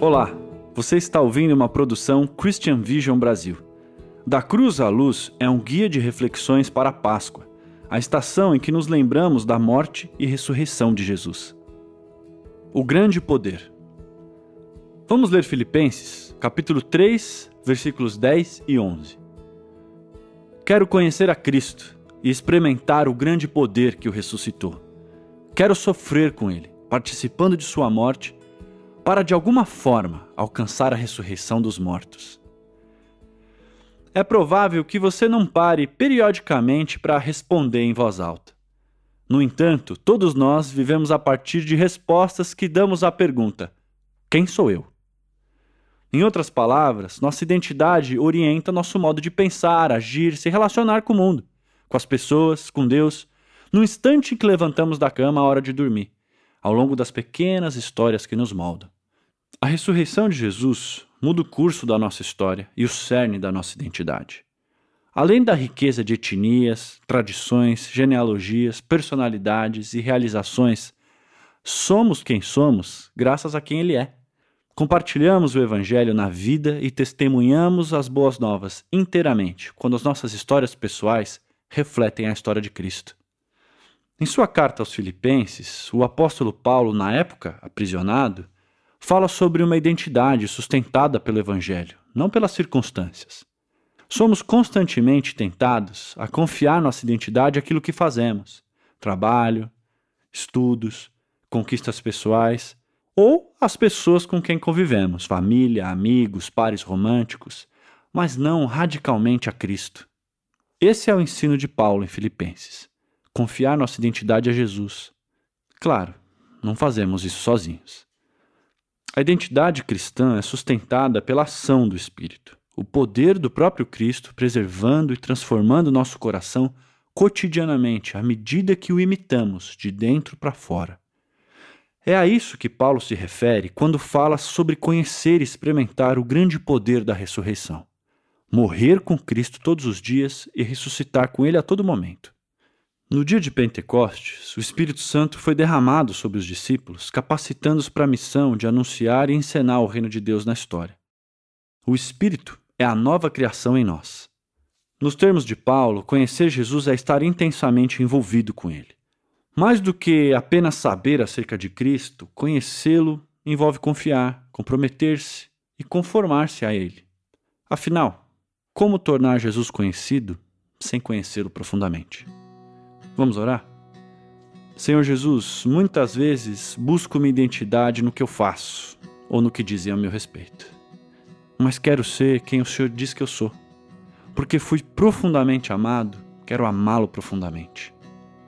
Olá, você está ouvindo uma produção Christian Vision Brasil. Da Cruz à Luz é um guia de reflexões para a Páscoa, a estação em que nos lembramos da morte e ressurreição de Jesus. O grande poder. Vamos ler Filipenses, capítulo 3, versículos 10 e 11. Quero conhecer a Cristo e experimentar o grande poder que o ressuscitou. Quero sofrer com ele, participando de sua morte, para de alguma forma alcançar a ressurreição dos mortos. É provável que você não pare periodicamente para responder em voz alta. No entanto, todos nós vivemos a partir de respostas que damos à pergunta: quem sou eu? Em outras palavras, nossa identidade orienta nosso modo de pensar, agir, se relacionar com o mundo, com as pessoas, com Deus, no instante em que levantamos da cama à hora de dormir, ao longo das pequenas histórias que nos moldam. A ressurreição de Jesus muda o curso da nossa história e o cerne da nossa identidade. Além da riqueza de etnias, tradições, genealogias, personalidades e realizações, somos quem somos graças a quem Ele é. Compartilhamos o Evangelho na vida e testemunhamos as boas novas inteiramente quando as nossas histórias pessoais refletem a história de Cristo. Em sua carta aos Filipenses, o apóstolo Paulo, na época aprisionado, fala sobre uma identidade sustentada pelo Evangelho, não pelas circunstâncias. Somos constantemente tentados a confiar nossa identidade àquilo que fazemos: trabalho, estudos, conquistas pessoais, ou às pessoas com quem convivemos, família, amigos, pares românticos, mas não radicalmente a Cristo. Esse é o ensino de Paulo em Filipenses. Confiar nossa identidade a Jesus. Claro, não fazemos isso sozinhos. A identidade cristã é sustentada pela ação do Espírito, o poder do próprio Cristo preservando e transformando nosso coração cotidianamente à medida que o imitamos de dentro para fora. É a isso que Paulo se refere quando fala sobre conhecer e experimentar o grande poder da ressurreição. Morrer com Cristo todos os dias e ressuscitar com Ele a todo momento. No dia de Pentecostes, o Espírito Santo foi derramado sobre os discípulos, capacitando-os para a missão de anunciar e encenar o reino de Deus na história. O Espírito é a nova criação em nós. Nos termos de Paulo, conhecer Jesus é estar intensamente envolvido com Ele. Mais do que apenas saber acerca de Cristo, conhecê-lo envolve confiar, comprometer-se e conformar-se a Ele. Afinal, como tornar Jesus conhecido sem conhecê-lo profundamente? Vamos orar? Senhor Jesus, muitas vezes busco minha identidade no que eu faço ou no que dizem a meu respeito. Mas quero ser quem o Senhor diz que eu sou. Porque fui profundamente amado, quero amá-lo profundamente.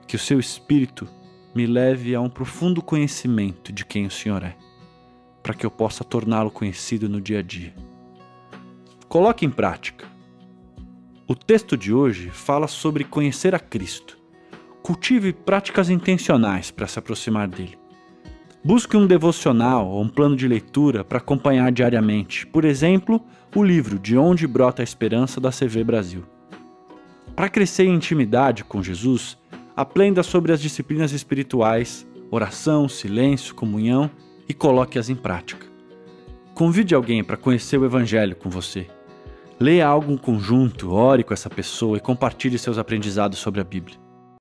Que o seu Espírito me leve a um profundo conhecimento de quem o Senhor é, para que eu possa torná-lo conhecido no dia a dia. Coloque em prática. O texto de hoje fala sobre conhecer a Cristo. Cultive práticas intencionais para se aproximar dele. Busque um devocional ou um plano de leitura para acompanhar diariamente, por exemplo, o livro De Onde Brota a Esperança da CV Brasil. Para crescer em intimidade com Jesus, aprenda sobre as disciplinas espirituais, oração, silêncio, comunhão e coloque-as em prática. Convide alguém para conhecer o Evangelho com você. Leia algo em conjunto, ore com essa pessoa e compartilhe seus aprendizados sobre a Bíblia.